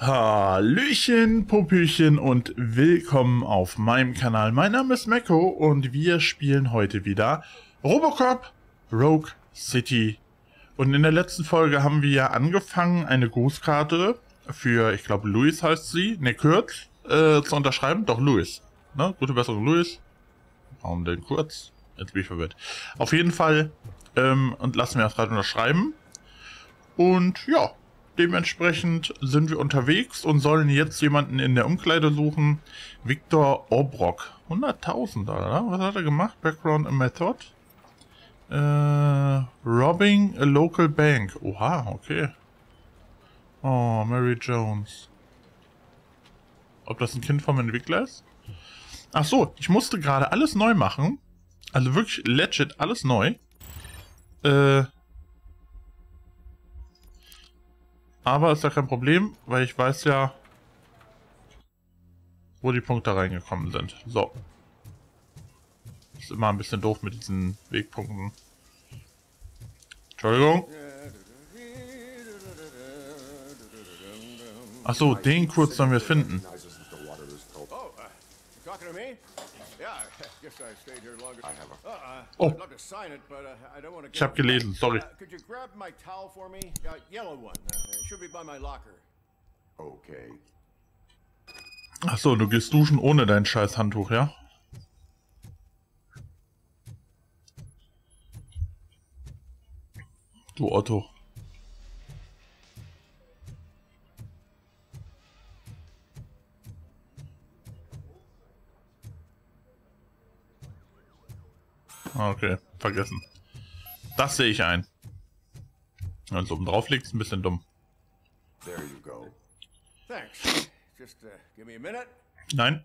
Hallöchen, Popöchen und willkommen auf meinem Kanal. Mein Name ist Meco und wir spielen heute wieder RoboCop Rogue City. Und in der letzten Folge haben wir ja angefangen, eine Grußkarte für, ich glaube, Lewis heißt sie, ne, Kurz, zu unterschreiben. Doch, Lewis. Ne? Gute Besserung, Lewis. Warum denn Kurz? Jetzt bin ich verwirrt. Auf jeden Fall, und lassen wir das gerade unterschreiben. Und ja, dementsprechend sind wir unterwegs und sollen jetzt jemanden in der Umkleide suchen. Victor Obrock. 100.000, oder? Was hat er gemacht? Background and Method. Robbing a local bank. Oha, okay. Oh, Mary Jones. Ob das ein Kind vom Entwickler ist? Ach so, ich musste gerade alles neu machen. Also wirklich legit alles neu. Aber ist ja kein Problem, weil ich weiß ja, wo die Punkte reingekommen sind. So. Ist immer ein bisschen doof mit diesen Wegpunkten. Entschuldigung. Achso, den kurz sollen wir finden. Oh. Ich habe gelesen, sorry. Achso, du gehst duschen ohne dein scheiß Handtuch, ja? Du Otto. Okay, vergessen. Das sehe ich ein. Wenn es oben drauf liegt, ist ein bisschen dumm. Nein.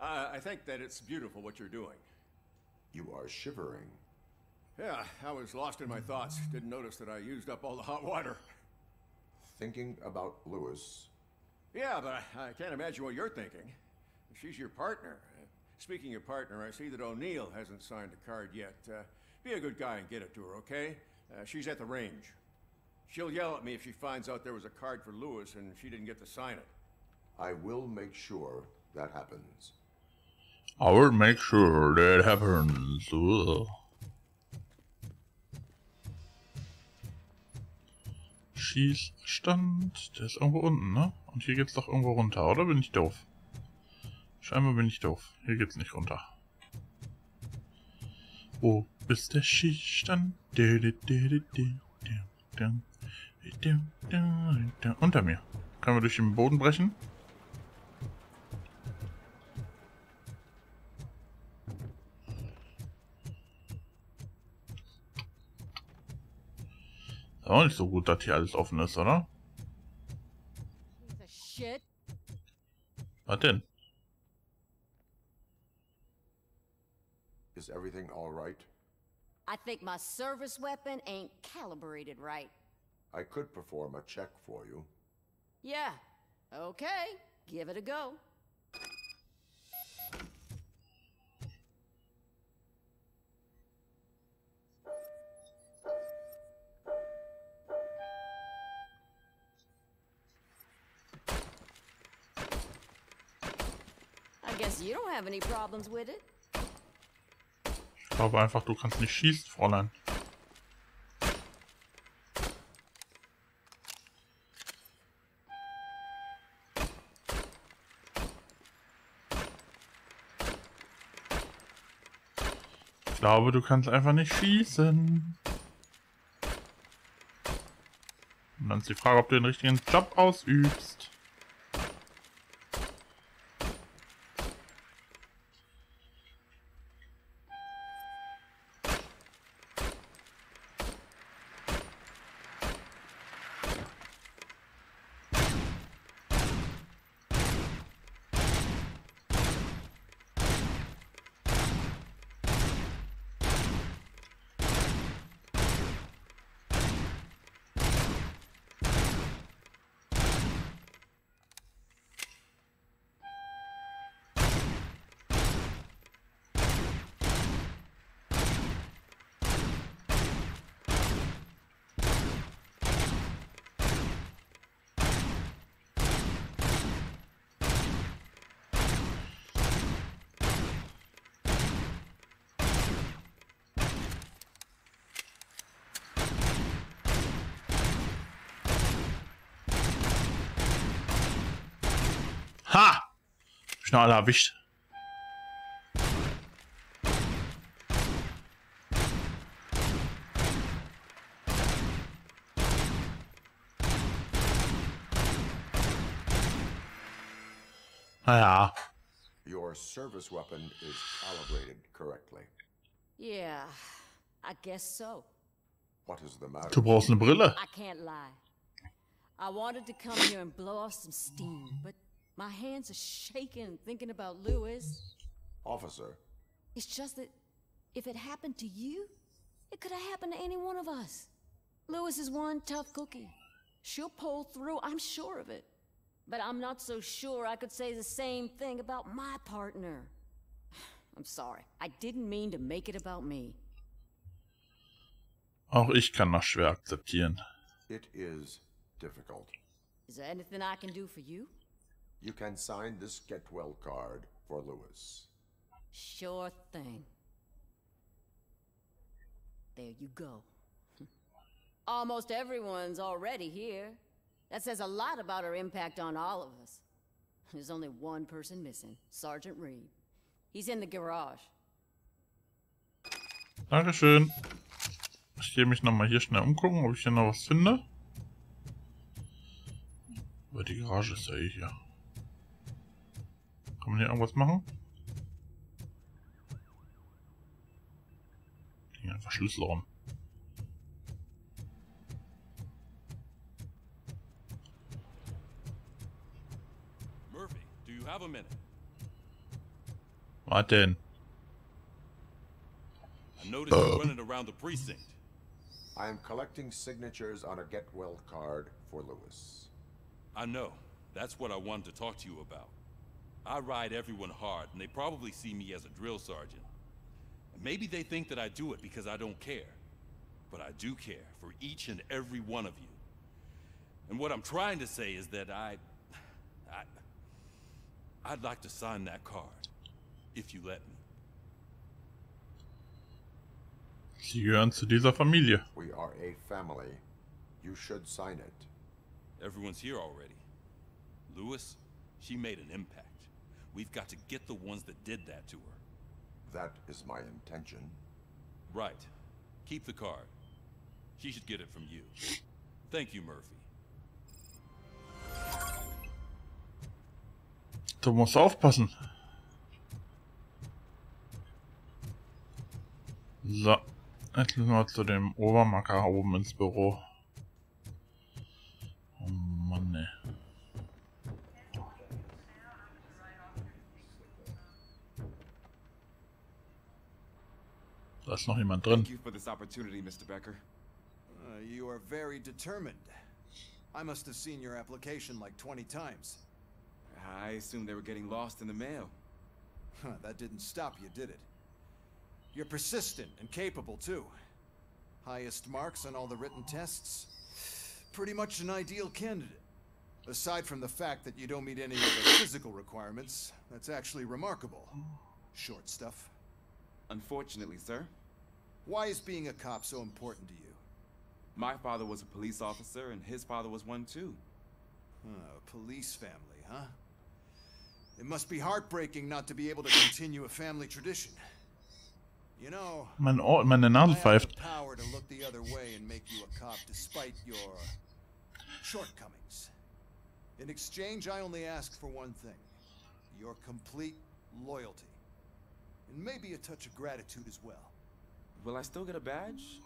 I think that it's beautiful what you're doing. You are shivering. Yeah, I was lost in my thoughts. Didn't notice that I used up all the hot water. Thinking about Lewis. Yeah, but I can't imagine what you're thinking. She's your partner. Speaking of partner, I see that O'Neill hasn't signed the card yet. Be a good guy and get it to her, okay? She's at the range. She'll yell at me if she finds out there was a card for Lewis and she didn't get to sign it. I will make sure that happens. I will make sure that happens. Ugh. Schießstand, der ist irgendwo unten, ne? Und hier geht's doch irgendwo runter, oder? Bin ich doof? Scheinbar bin ich doof. Hier geht's nicht runter. Wo ist der Schießstand? Unter mir. Können wir durch den Boden brechen? Auch nicht so gut, dass hier alles offen ist, oder? Was denn? Is everything all right? I think my service weapon ain't calibrated right. I could perform a check for you. Yeah. Okay. Give it a go. You don't have any problems with it. Ich glaube einfach, du kannst nicht schießen, Fräulein. Ich glaube, du kannst einfach nicht schießen. Und dann ist die Frage, ob du den richtigen Job ausübst. Ha! Schnell erwischt. Naja. Your service weapon is calibrated correctly. Yeah, I guess so. What is the matter? Du brauchst eine Brille. I can't lie. I wanted to come here and blow off some steam, but my hands are shaking thinking about Lewis. Officer. It's just that if it happened to you, it could have happened to any one of us. Lewis is one tough cookie. She'll pull through, I'm sure of it. But I'm not so sure I could say the same thing about my partner. I'm sorry. I didn't mean to make it about me. Auch ich kann noch schwer akzeptieren. It is difficult. Is there anything I can do for you? You can sign this get well card for Lewis. Sure thing. There you go. Almost everyone's already here. That says a lot about her impact on all of us. There's only one person missing, Sergeant Reed. He's in the garage. Dankeschön. Ich gehe mich nochmal hier schnell umgucken, ob ich hier noch was finde. Aber die Garage ist ja eh hier. Kann man hier irgendwas machen? Ich gehe einfach Schlüssel rum. What then? I noticed you're running around the precinct. I am collecting signatures on a get well card for Lewis. I know. That's what I wanted to talk to you about. I ride everyone hard, and they probably see me as a drill sergeant. Maybe they think that I do it because I don't care. But I do care for each and every one of you. And what I'm trying to say is that I'd like to sign that card, if you let me. Sie gehören zu dieser Familie. We are a family. You should sign it. Everyone's here already. Lewis, she made an impact. We've got to get the ones that did that to her. That is my intention. Right. Keep the card. She should get it from you. Thank you, Murphy. Du musst aufpassen. So, jetzt müssen wir zu dem Obermacker oben ins Büro. Oh Mann, ne. Da ist noch jemand drin. Thank you for this opportunity, Mr. Becker. You are very determined. I must have seen your application like 20 times. I assumed they were getting lost in the mail. Huh, that didn't stop you, did it? You're persistent and capable, too. Highest marks on all the written tests. Pretty much an ideal candidate. Aside from the fact that you don't meet any of the physical requirements, that's actually remarkable. Short stuff. Unfortunately, sir. Why is being a cop so important to you? My father was a police officer, and his father was one, too. A police family, huh? It must be heartbreaking not to be able to continue a family tradition. You know, meine Nase pfeift. I have the power to look the other way and make you a cop despite your shortcomings. In exchange, I only ask for one thing. Your complete loyalty. And maybe a touch of gratitude as well. Will I still get a badge?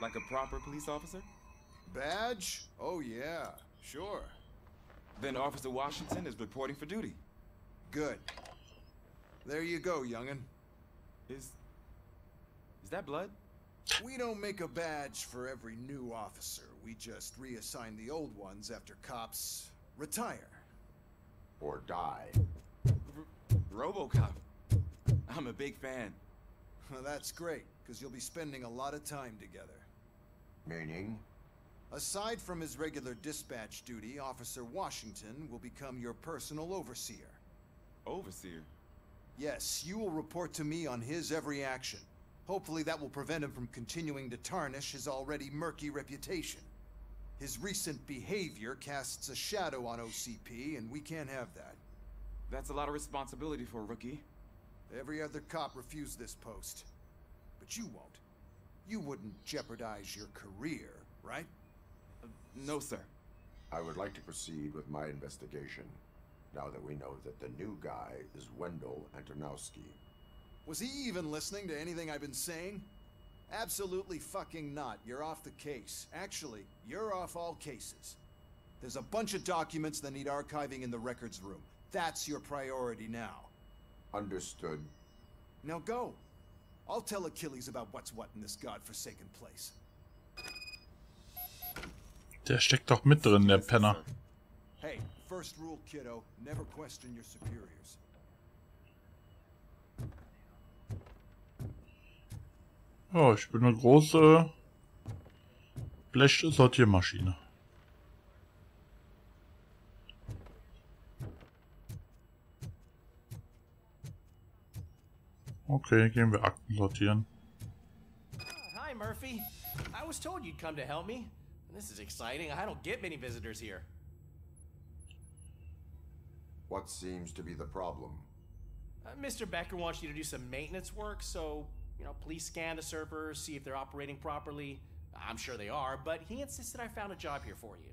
Like a proper police officer? Badge? Oh yeah, sure. Then Officer Washington is reporting for duty. Good. There you go, young'un. Is that blood? We don't make a badge for every new officer. We just reassign the old ones after cops retire. Or die. RoboCop. I'm a big fan. Well, that's great, because you'll be spending a lot of time together. Meaning? Aside from his regular dispatch duty, Officer Washington will become your personal overseer. Overseer? Yes, you will report to me on his every action. Hopefully that will prevent him from continuing to tarnish his already murky reputation. His recent behavior casts a shadow on OCP, and we can't have that. That's a lot of responsibility for a rookie. Every other cop refused this post. But you won't. You wouldn't jeopardize your career, right? No, sir. I would like to proceed with my investigation, now that we know that the new guy is Wendell Antonowski. Was he even listening to anything I've been saying? Absolutely fucking not. You're off the case. Actually, you're off all cases. There's a bunch of documents that need archiving in the records room. That's your priority now. Understood. Now go. I'll tell Achilles about what's what in this godforsaken place. Der steckt doch mit drin, der Penner. Hey, first rule, kiddo. Never question your superiors. Oh, ich bin eine große Blech-Sortiermaschine. Okay, gehen wir Akten sortieren. Hi Murphy. I was told you'd come to help me. This is exciting. I don't get many visitors here. What seems to be the problem? Mr. Becker wants you to do some maintenance work, so, you know, please scan the servers, see if they're operating properly. I'm sure they are, but he insisted I found a job here for you.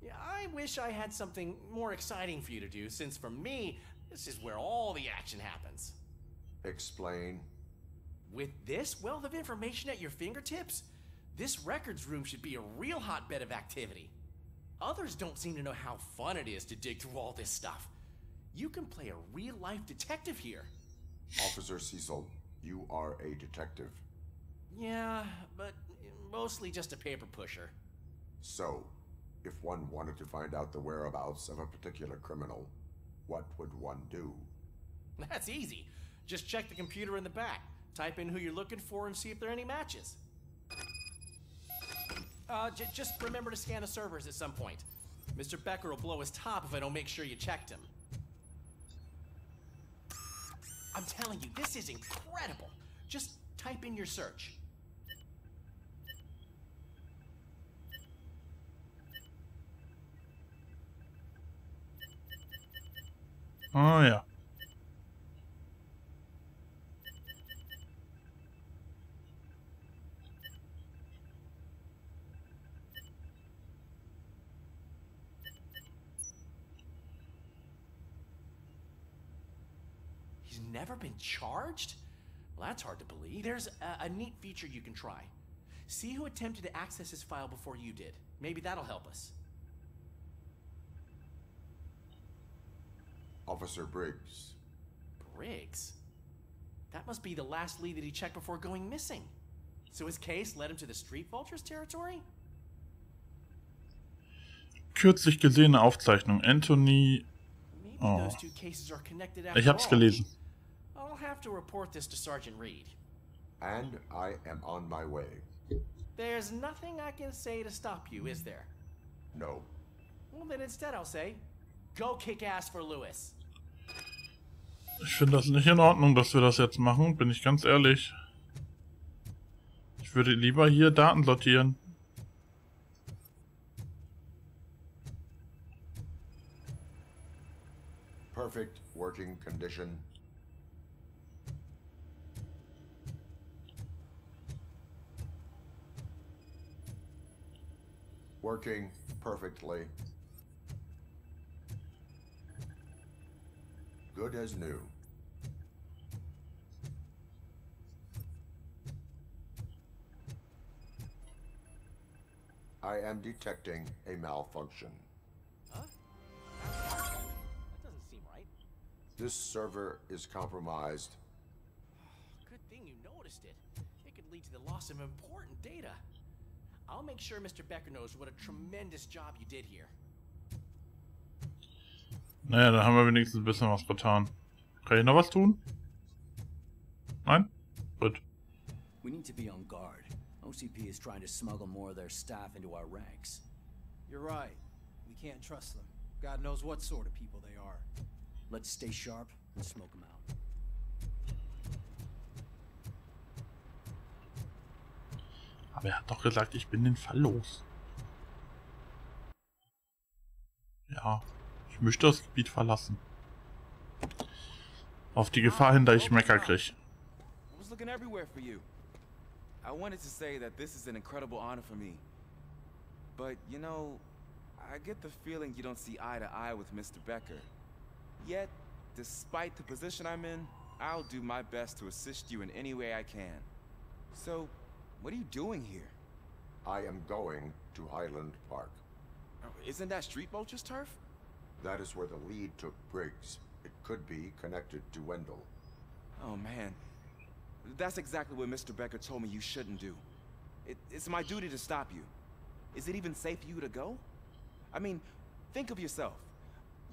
Yeah, I wish I had something more exciting for you to do, since for me, this is where all the action happens. Explain. With this wealth of information at your fingertips, this records room should be a real hotbed of activity. Others don't seem to know how fun it is to dig through all this stuff. You can play a real-life detective here. Officer Cecil, you are a detective. Yeah, but mostly just a paper pusher. So, if one wanted to find out the whereabouts of a particular criminal, what would one do? That's easy. Just check the computer in the back, type in who you're looking for, and see if there are any matches. Just remember to scan the servers at some point. Mr. Becker will blow his top if I don't make sure you checked him. I'm telling you, this is incredible. Just type in your search. Oh, yeah. Never been charged? Well, that's hard to believe. There's a neat feature you can try. See who attempted to access his file before you did. Maybe that'll help us. Officer Briggs. Briggs? That must be the last lead that he checked before going missing. So his case led him to the Street Vultures territory? Kürzlich gesehene Aufzeichnung. Anthony... Oh. Those two cases are connected after all. Ich hab's gelesen. I'll have to report this to Sergeant Reed. And I am on my way. There's nothing I can say to stop you, is there? No. Well, then instead I'll say, go kick ass for Lewis. Ich finde das nicht in Ordnung, dass wir das jetzt machen, bin ich ganz ehrlich. Ich würde lieber hier Daten sortieren. Perfect working condition. Working perfectly. Good as new. I am detecting a malfunction. Huh? That doesn't seem right. This server is compromised. Good thing you noticed it. It could lead to the loss of important data. I'll make sure Mr. Becker knows what a tremendous job you did here. Naja, da haben wir wenigstens ein bisschen was getan. Kann ich noch was tun? Nein? Gut. We need to be on guard. OCP is trying to smuggle more of their staff into our ranks. You're right. We can't trust them. God knows what sort of people they are. Let's stay sharp and smoke them out. Aber hat doch gesagt, ich bin den Fall los. Ja, ich möchte das Gebiet verlassen. Auf die Gefahr hin, dass ich Mecker kriege. I was looking everywhere for you. I wanted to say that this is an incredible honor for me. But, you know, I get the feeling you don't see eye to eye with Mr. Becker. Yet, despite the position I'm in, I'll do my best to assist you in any way I can. So, what are you doing here? I am going to Highland Park. Isn't that Street Vultures' turf? That is where the lead took Briggs. It could be connected to Wendell. Oh man, that's exactly what Mr. Becker told me you shouldn't do. It's my duty to stop you. Is it even safe for you to go? I mean, think of yourself.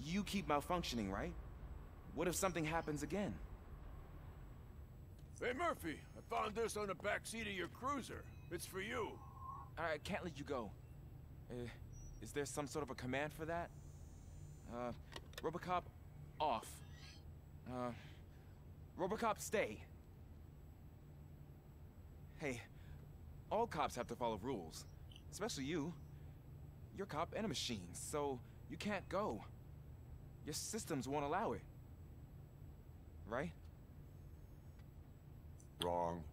You keep malfunctioning, right? What if something happens again? Hey Murphy, I found this on the back seat of your cruiser. It's for you. I can't let you go. Is there some sort of a command for that? RoboCop, off. RoboCop, stay. Hey, all cops have to follow rules. Especially you. You're a cop and a machine, so you can't go. Your systems won't allow it. Right? Wrong.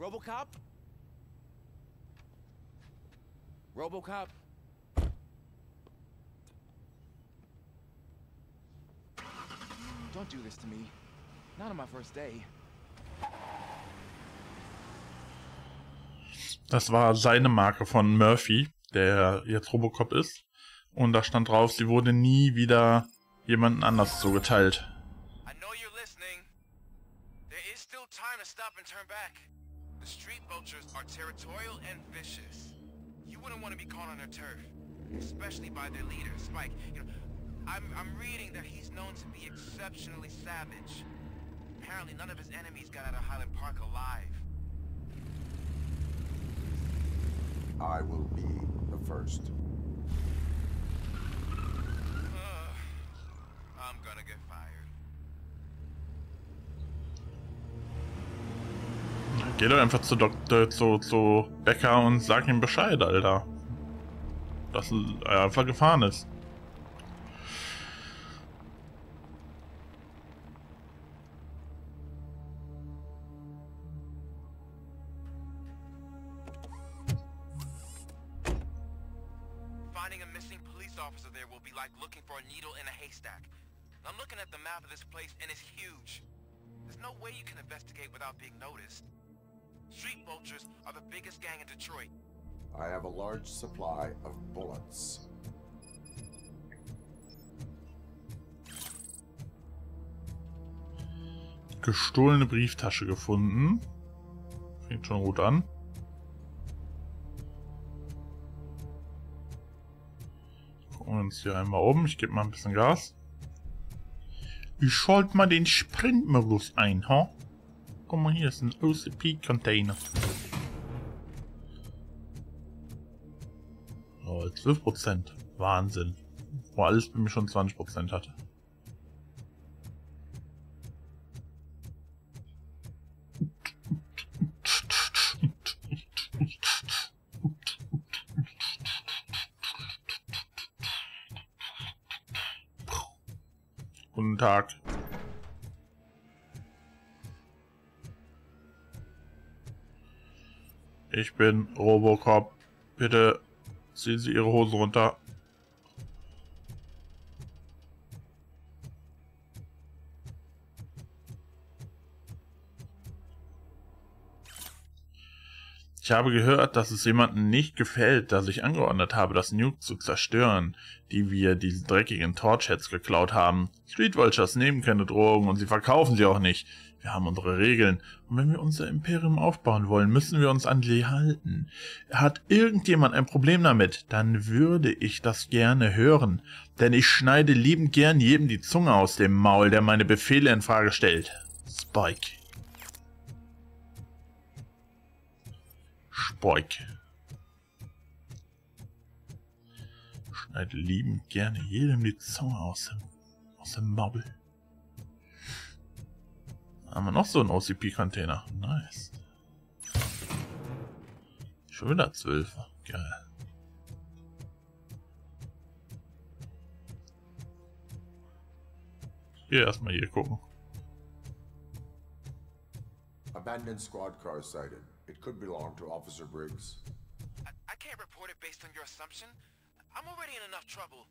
RoboCop? RoboCop? Don't do this to me. Not on my first day. Das war seine Marke von Murphy, der jetzt RoboCop ist. Und da stand drauf, sie wurde nie wieder jemanden anders zugeteilt. I know you're listening. There is still time to stop and turn back. The street vultures are territorial and vicious. You wouldn't want to be caught on their turf, especially by their leader, Spike. You know, I'm reading that he's known to be exceptionally savage. Apparently none of his enemies got out of Highland Park alive. I will be the first. I'm gonna get fired. Geh doch einfach zu zu Becker und sag ihm Bescheid, Alter. Dass er einfach gefahren ist. Supply of bullets. Gestohlene Brieftasche gefunden. Fängt schon gut an. Gucken wir uns hier einmal um. Ich gebe mal ein bisschen Gas. Ich schalte mal den Sprintmodus ein, ha? Guck mal, hier ist ein OCP-Container. 12%. Wahnsinn. Wo alles bei mir schon 20% hatte. Guten Tag. Ich bin RoboCop. Bitte... Ziehen Sie Ihre Hosen runter. Ich habe gehört, dass es jemandem nicht gefällt, dass ich angeordnet habe, das Nuke zu zerstören, die wir diesen dreckigen Torchheads geklaut haben. Street Vultures nehmen keine Drogen und sie verkaufen sie auch nicht. Wir haben unsere Regeln und wenn wir unser Imperium aufbauen wollen, müssen wir uns an die halten. Hat irgendjemand ein Problem damit, dann würde ich das gerne hören, denn ich schneide liebend gern jedem die Zunge aus dem Maul, der meine Befehle in Frage stellt. Spike. Spike. Schneide liebend gerne jedem die Zunge aus dem Maul. Haben wir noch so einen OCP-Container? Nice. Schon wieder 12. Geil. Yeah, that's my vehicle. Abandoned squad car sighted. It could belong to Officer Briggs. I can't report it based on your assumption. I'm already in enough trouble.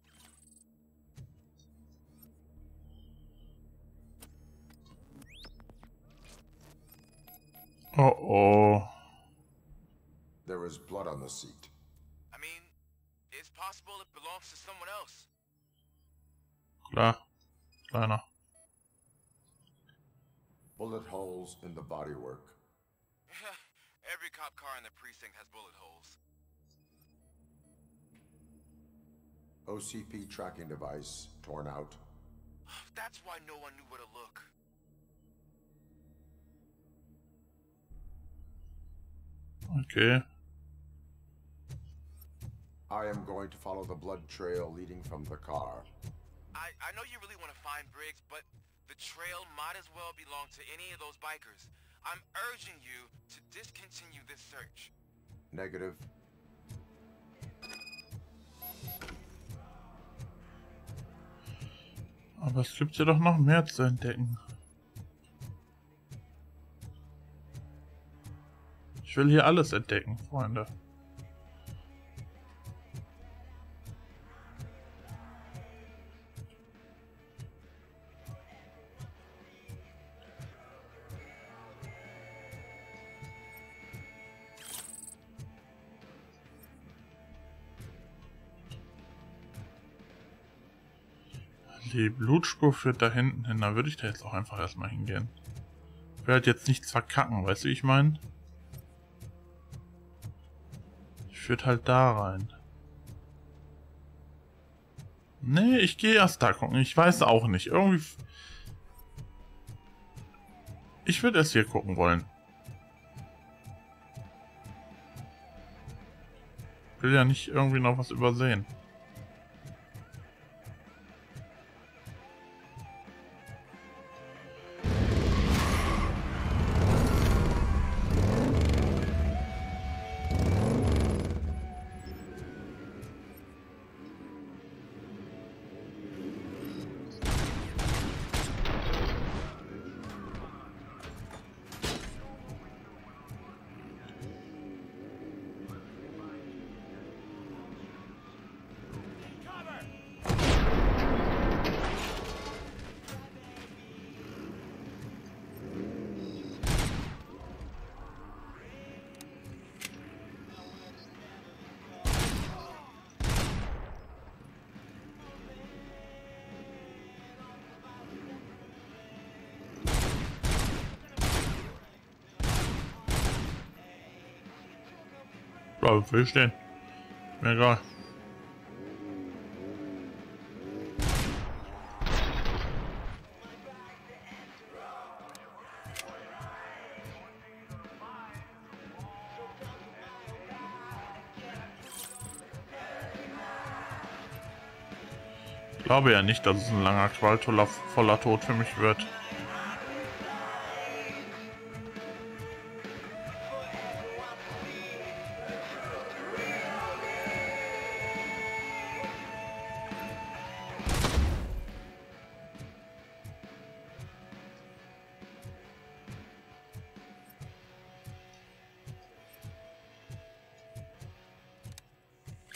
Uh-oh. There is blood on the seat. I mean, it's possible it belongs to someone else. Kleiner. Bullet holes in the bodywork. Every cop car in the precinct has bullet holes. OCP tracking device torn out. That's why no one knew where to look. Okay. I am going to follow the blood trail leading from the car. I know you really want to find Briggs, but the trail might as well belong to any of those bikers. I'm urging you to discontinue this search. Negative. Aber es gibt ja doch noch mehr zu entdecken. Ich will hier alles entdecken, Freunde. Die Blutspur führt da hinten hin, da würde ich da jetzt auch einfach erstmal hingehen. Ich werde jetzt nichts verkacken, weißt du, wie ich meine? Ich führt halt da rein. Nee, ich gehe erst da gucken, ich weiß auch nicht, irgendwie... Ich würde erst hier gucken wollen. Ich will ja nicht irgendwie noch was übersehen. Wo will ich denn? Mir egal. Ich glaube ja nicht, dass es ein langer, qualvoller Tod für mich wird.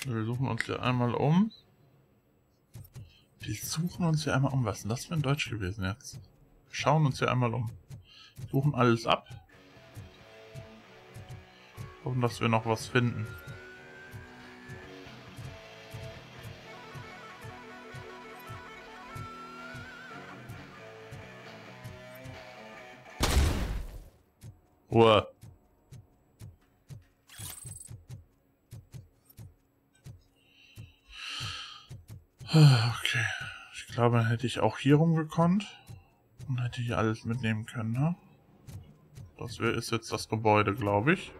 Wir suchen uns hier einmal um. Die suchen uns hier einmal um. Was ist denn das für ein Deutsch gewesen jetzt? Wir schauen uns hier einmal um. Suchen alles ab. Hoffen, dass wir noch was finden. Ruhe. Okay, ich glaube, dann hätte ich auch hier rumgekonnt und hätte hier alles mitnehmen können, ne? Das ist jetzt das Gebäude, glaube ich.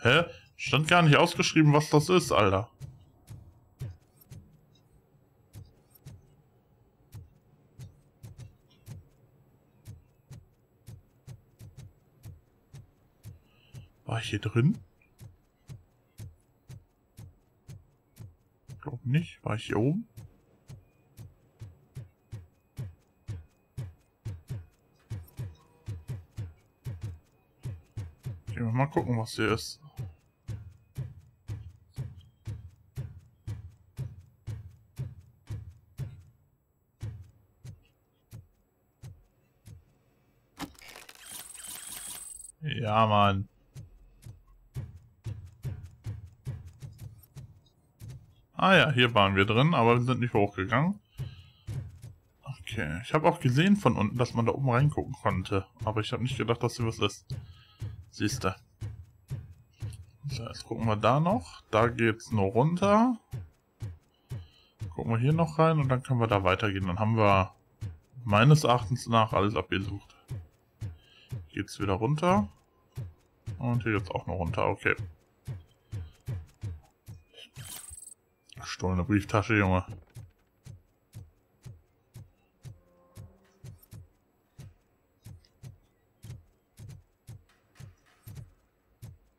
Hä? Stand gar nicht ausgeschrieben, was das ist, Alter. War ich hier drin? Ich glaube nicht. War ich hier oben? Okay, mal gucken, was hier ist. Ja, Mann. Ah ja, hier waren wir drin, aber wir sind nicht hochgegangen. Okay, ich habe auch gesehen von unten, dass man da oben reingucken konnte. Aber ich habe nicht gedacht, dass hier was ist. Siehst du. So, jetzt gucken wir da noch. Da geht's nur runter. Gucken wir hier noch rein und dann können wir da weitergehen. Dann haben wir meines Erachtens nach alles abgesucht. Hier geht's wieder runter. Und hier geht's auch noch runter, okay. Gestohlene Brieftasche, Junge.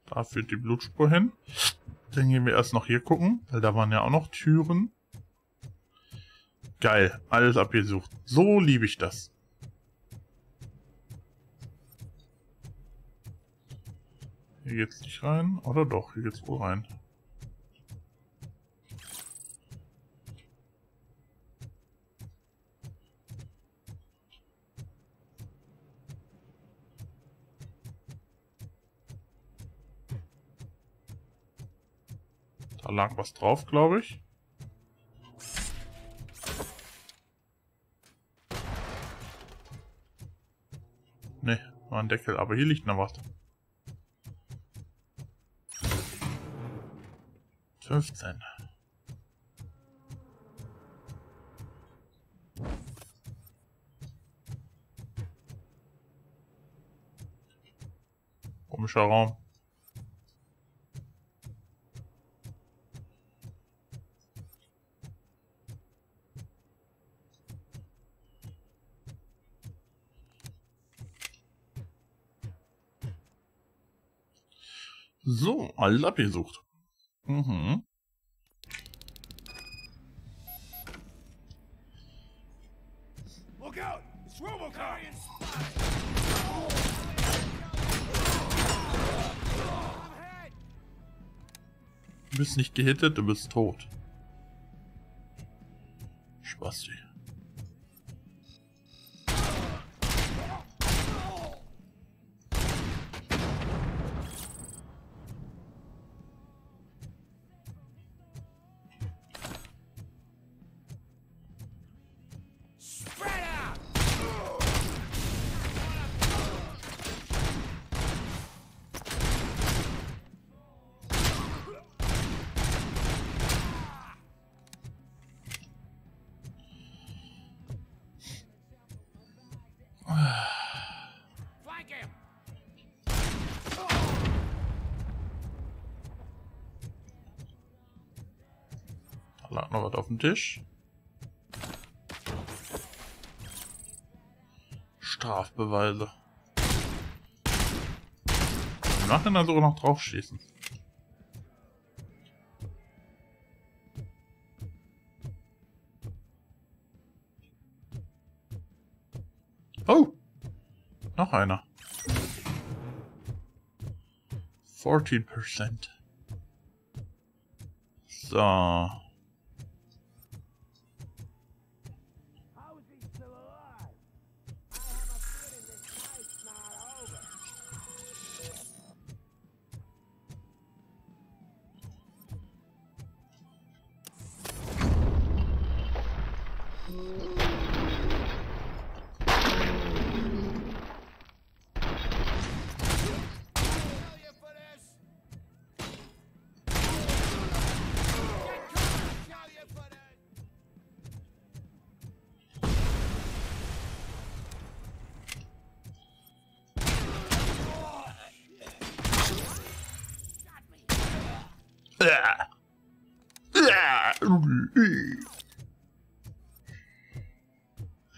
Da führt die Blutspur hin. Dann gehen wir erst noch hier gucken, weil da waren ja auch noch Türen. Geil, alles abgesucht. So liebe ich das. Hier geht's nicht rein, oder doch? Hier geht's wohl rein. Da lag was drauf, glaube ich. Ne, war ein Deckel, aber hier liegt noch was. 15. Komischer Raum. So, alles abgesucht. Mhm. Look out! It's RoboCop! Du bist nicht gehittet, du bist tot. Spasti. Lag noch was auf dem Tisch. Strafbeweise. Wir machen da sogar noch drauf schießen. Oh! Noch einer. 40%. So.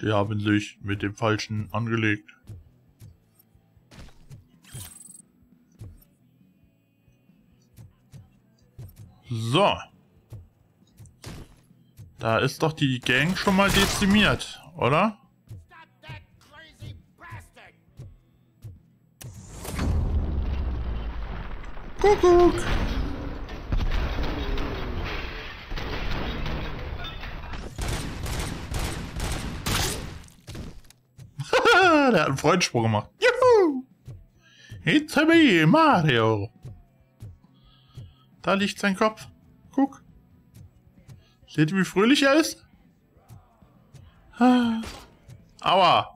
Sie haben sich mit dem Falschen angelegt. So. Da ist doch die Gang schon mal dezimiert, oder? Kuckuck! Haha, der hat einen Freundsprung gemacht. Juhu! It's me, Mario! Da liegt sein Kopf. Guck. Seht ihr, wie fröhlich er ist? Aua!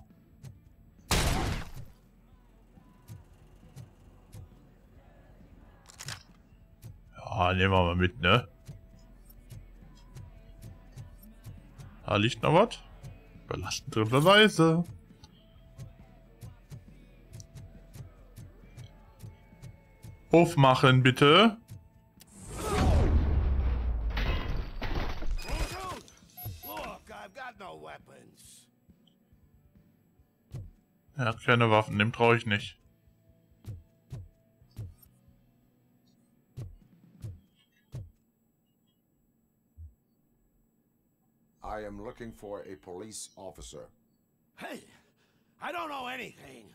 Ja, nehmen wir mal mit, ne? Da liegt noch was. Belastenderweise. Aufmachen, bitte. Er hat keine Waffen, dem traue ich nicht. I am looking for a police officer. Hey, I don't know anything.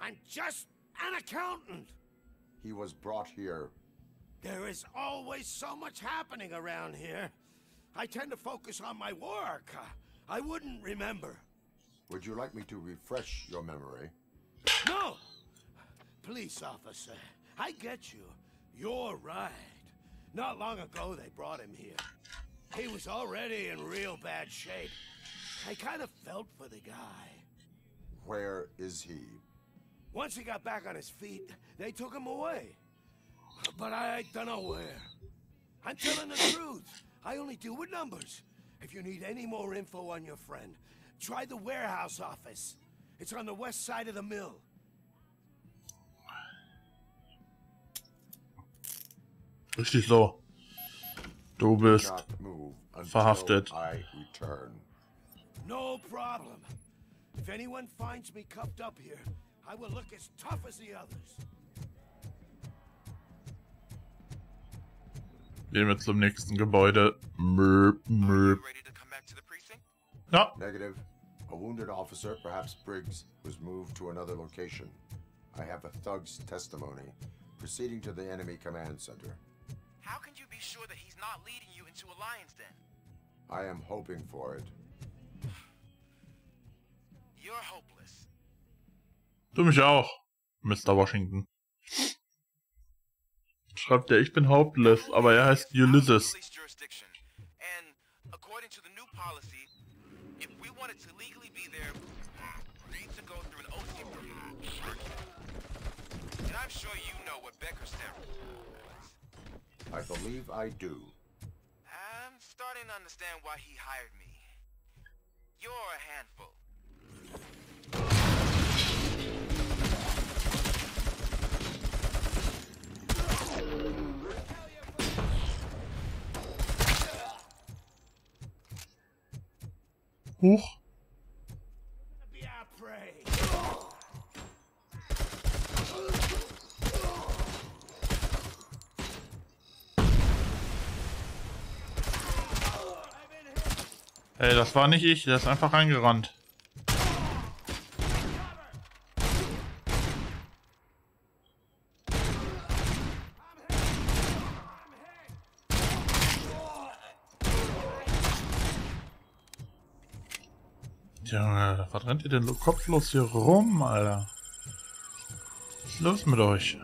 I'm just an accountant. He was brought here. There is always so much happening around here. I tend to focus on my work. I wouldn't remember. Would you like me to refresh your memory? No! Police officer, I get you. You're right. Not long ago they brought him here. He was already in real bad shape. I kind of felt for the guy. Where is he? Once he got back on his feet, they took him away. But I don't know where. I'm telling the truth. I only deal with numbers. If you need any more info on your friend, try the warehouse office. It's on the west side of the mill. Richtig so. Du bist verhaftet. No problem. If anyone finds me cuffed up here, I will look as tough as the others. Gehen wir zum nächsten Gebäude. Ja. Negative. A wounded officer, perhaps Briggs, was moved to another location. I have a thug's testimony, proceeding to the enemy command center. How can you be sure that he's not leading you into a lion's den? I am hoping for it. You're hopeless. Du mich auch, Mr. Washington. Schreibt er, ich bin hopeless, aber er heißt Ulysses. I believe I do. I'm starting to understand why he hired me. You're a handful. Huch. Ey, das war nicht ich, der ist einfach reingerannt. Junge, was rennt ihr denn kopflos hier rum, Alter? Was ist los mit euch?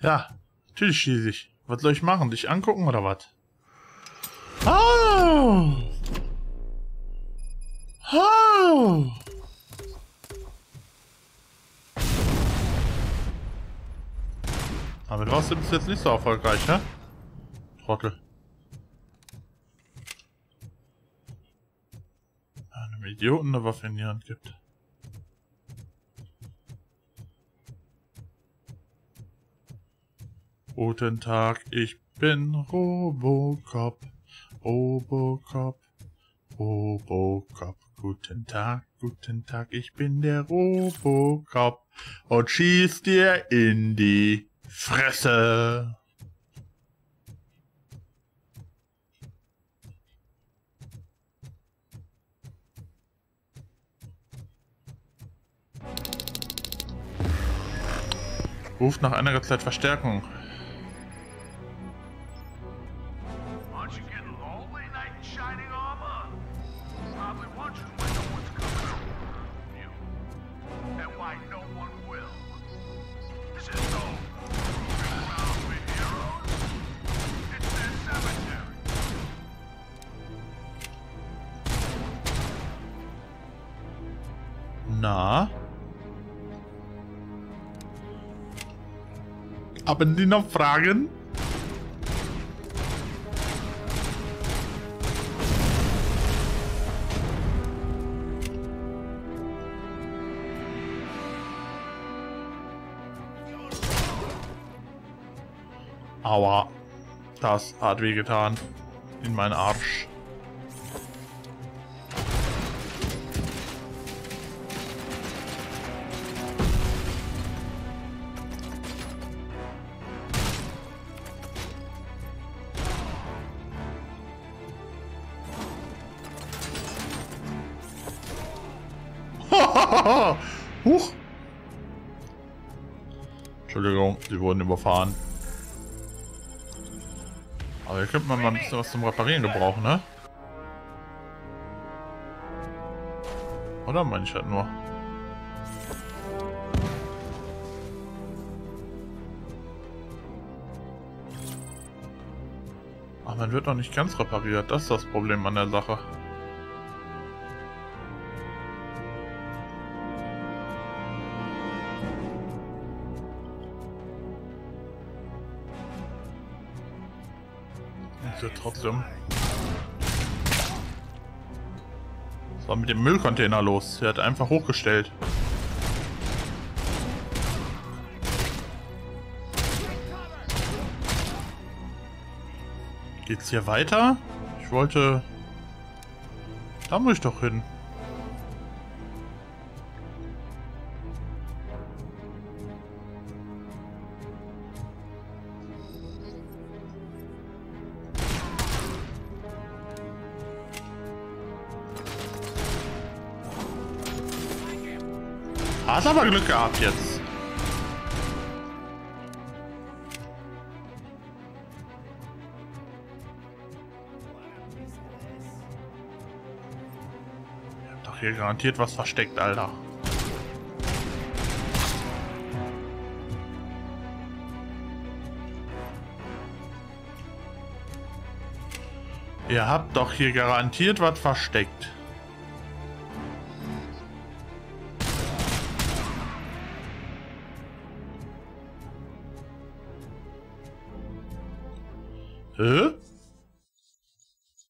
Ja, natürlich schieße ich. Was soll ich machen? Dich angucken oder was? Oh! Oh! Damit warst du bis jetzt nicht so erfolgreich, ne? Trottel. Einem Idioten eine Waffe in die Hand gibt. Guten Tag, ich bin RoboCop, RoboCop, RoboCop. Guten Tag, ich bin der RoboCop und schieß dir in die Fresse. Ruft nach einiger Zeit Verstärkung. Na? Haben die noch Fragen? Aua, das hat wehgetan in meinen Arsch. Huch! Entschuldigung, die wurden überfahren. Aber hier könnte man mal ein bisschen was zum Reparieren gebrauchen, ne? Oder meine ich halt nur? Aber man wird noch nicht ganz repariert, das ist das Problem an der Sache. Trotzdem. Was war mit dem Müllcontainer los? Er hat einfach hochgestellt. Geht's hier weiter? Ich wollte... Da muss ich doch hin. Hast aber Glück gehabt jetzt. Ich hab doch hier garantiert was versteckt, Alter. Ihr habt doch hier garantiert was versteckt.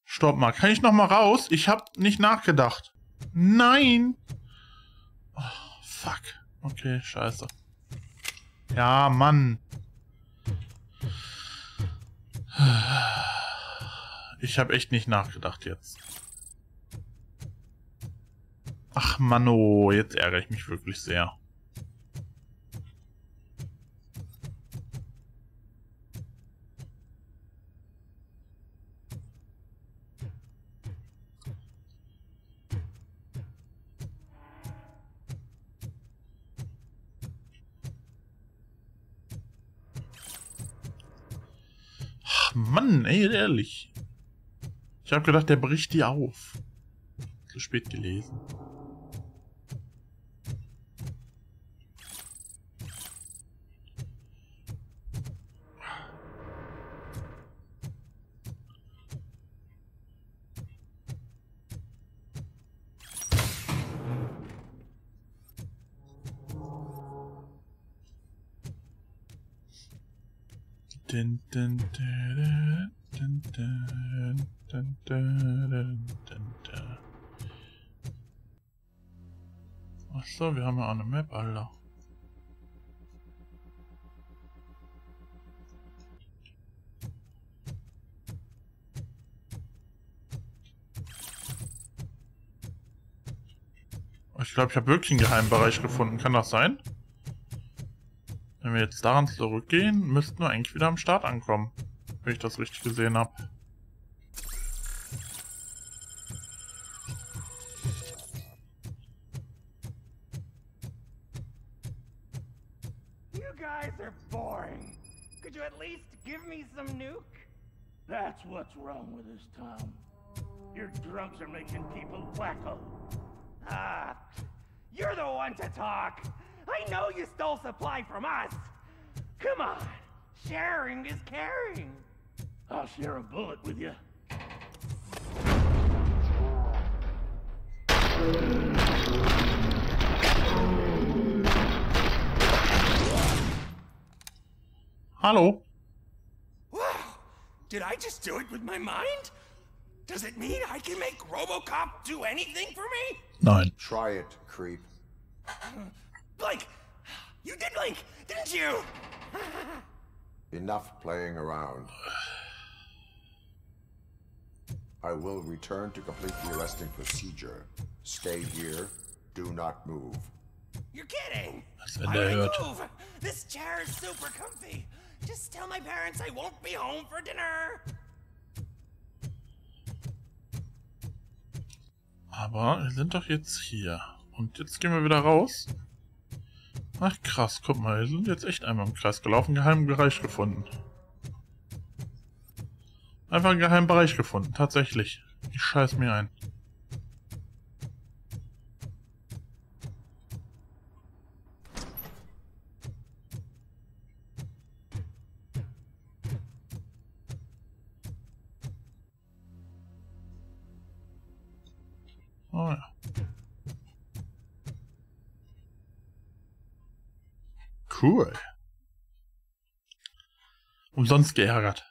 Stopp mal, kann ich noch mal raus? Ich habe nicht nachgedacht. Nein! Oh, fuck. Okay, scheiße. Ja, Mann. Ich habe echt nicht nachgedacht jetzt. Ach, Mann, oh, jetzt ärgere ich mich wirklich sehr. Mann, ey, ehrlich. Ich habe gedacht, der bricht die auf. Zu spät gelesen. Dun, dun, dun, dun, dun, dun, dun, dun, dun. Ach so, wir haben ja auch eine Map, Alter. Ich glaube, ich habe wirklich einen geheimen Bereich gefunden. Kann das sein? Wenn wir jetzt daran zurückgehen, müssten wir eigentlich wieder am Start ankommen. Wenn ich das richtig gesehen habe. You guys are boring. Could you at least give me some nuke? That's what's wrong with this town. Your drugs are making people wacko. Ah, you're the one to talk. I know you stole supply from us. Come on, sharing is caring. I'll share a bullet with you. Hello. Wow, did I just do it with my mind? Does it mean I can make RoboCop do anything for me? Nine. Try it, creep. Blink! You did blink, didn't you? Enough playing around. I will return to complete the arresting procedure. Stay here. Do not move. You're kidding! Why do I move? This chair is super comfy. Just tell my parents I won't be home for dinner. Aber wir sind doch jetzt hier. Und jetzt gehen wir wieder raus. Ach krass, guck mal, wir sind jetzt echt einmal im Kreis gelaufen, geheimen Bereich gefunden. Einfach einen geheimen Bereich gefunden, tatsächlich. Ich scheiß mir ein. Oh ja. Cool. Umsonst geärgert.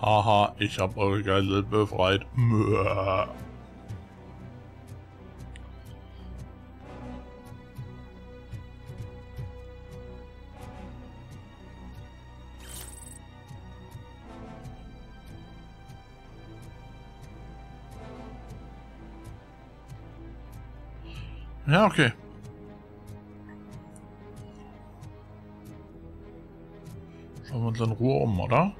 Haha, ich hab eure Geisel befreit. Muah. Ja, okay. Schauen wir uns in Ruhe um, oder?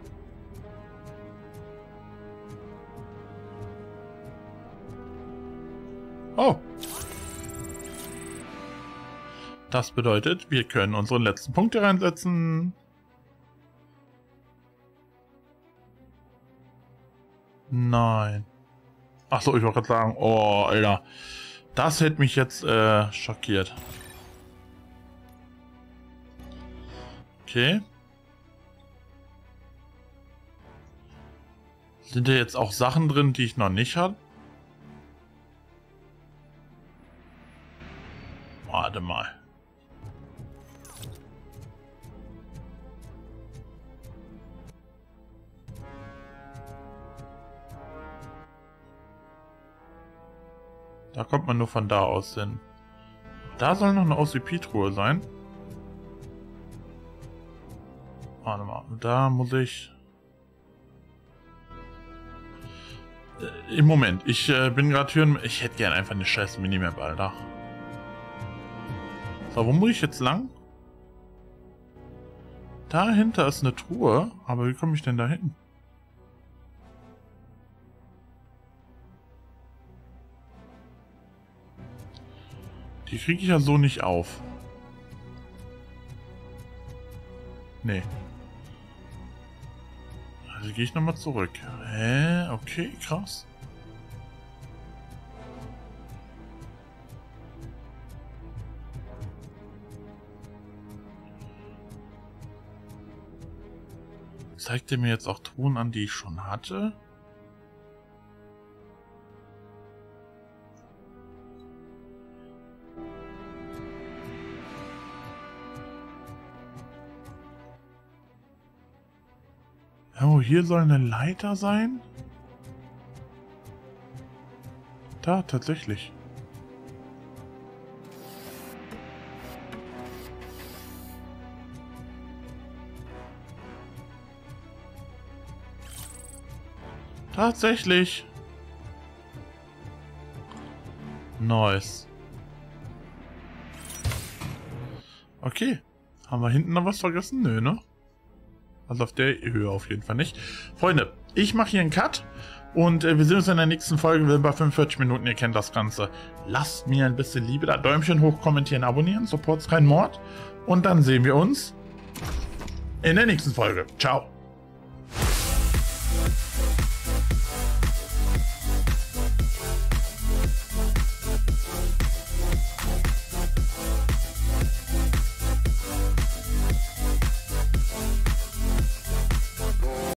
Oh! Das bedeutet, wir können unseren letzten Punkt hier reinsetzen. Nein. Achso, ich wollte gerade sagen, oh, Alter. Das hätte mich jetzt schockiert. Okay. Sind da jetzt auch Sachen drin, die ich noch nicht hatte? Warte mal. Da kommt man nur von da aus hin. Da soll noch eine OCP-Truhe sein. Warte mal, da muss ich... Im Moment, ich bin gerade Türen... Ich hätte gern einfach eine scheiß Minimap, Alter. So, wo muss ich jetzt lang? Dahinter ist eine Truhe, aber wie komme ich denn da hin? Die kriege ich ja so nicht auf. Nee. Also gehe ich nochmal zurück. Hä? Okay, krass. Zeigt er mir jetzt auch Truhen an, die ich schon hatte? Oh, hier soll eine Leiter sein? Da, tatsächlich. Tatsächlich. Nice. Okay. Haben wir hinten noch was vergessen? Nö, ne? Also auf der Höhe auf jeden Fall nicht. Freunde, ich mache hier einen Cut. Und wir sehen uns in der nächsten Folge. Wir sind bei 45 Minuten. Ihr kennt das Ganze. Lasst mir ein bisschen Liebe da. Däumchen hoch, kommentieren, abonnieren. Support's kein Mord. Und dann sehen wir uns in der nächsten Folge. Ciao.